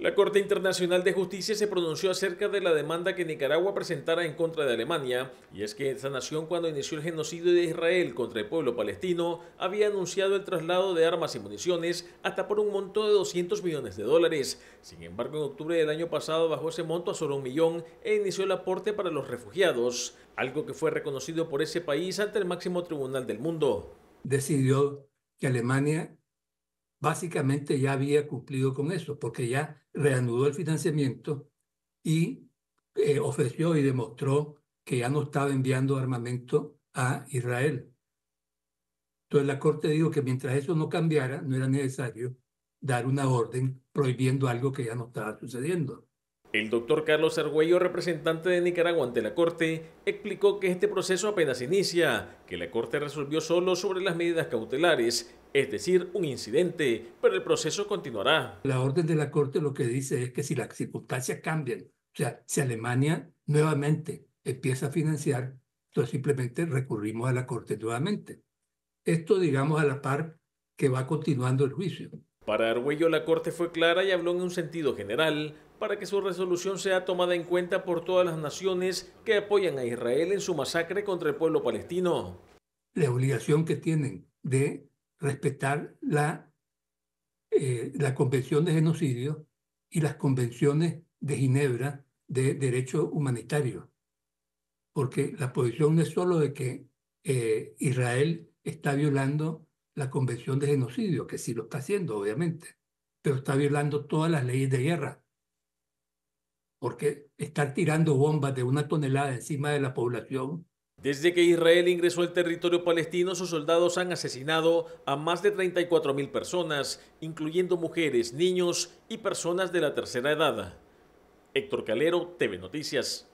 La Corte Internacional de Justicia se pronunció acerca de la demanda que Nicaragua presentara en contra de Alemania, y es que esta nación, cuando inició el genocidio de Israel contra el pueblo palestino, había anunciado el traslado de armas y municiones hasta por un monto de $200 millones. Sin embargo, en octubre del año pasado bajó ese monto a solo $1 millón e inició el aporte para los refugiados, algo que fue reconocido por ese país ante el máximo tribunal del mundo. Decidió que Alemania básicamente ya había cumplido con eso, porque ya reanudó el financiamiento y ofreció y demostró que ya no estaba enviando armamento a Israel. Entonces la Corte dijo que mientras eso no cambiara, no era necesario dar una orden prohibiendo algo que ya no estaba sucediendo. El doctor Carlos Argüello, representante de Nicaragua ante la Corte, explicó que este proceso apenas inicia, que la Corte resolvió solo sobre las medidas cautelares, es decir, un incidente, pero el proceso continuará. La orden de la Corte lo que dice es que si las circunstancias cambian, o sea, si Alemania nuevamente empieza a financiar, entonces simplemente recurrimos a la Corte nuevamente. Esto, digamos, a la par que va continuando el juicio. Para Argüello, la Corte fue clara y habló en un sentido general para que su resolución sea tomada en cuenta por todas las naciones que apoyan a Israel en su masacre contra el pueblo palestino. La obligación que tienen de respetar la Convención de Genocidio y las Convenciones de Ginebra de Derecho Humanitario, porque la posición no es solo de que Israel está violando la Convención de Genocidio, que sí lo está haciendo, obviamente, pero está violando todas las leyes de guerra, porque estar tirando bombas de 1 tonelada encima de la población. Desde que Israel ingresó al territorio palestino, sus soldados han asesinado a más de 34.000 personas, incluyendo mujeres, niños y personas de la tercera edad. Héctor Calero, TV Noticias.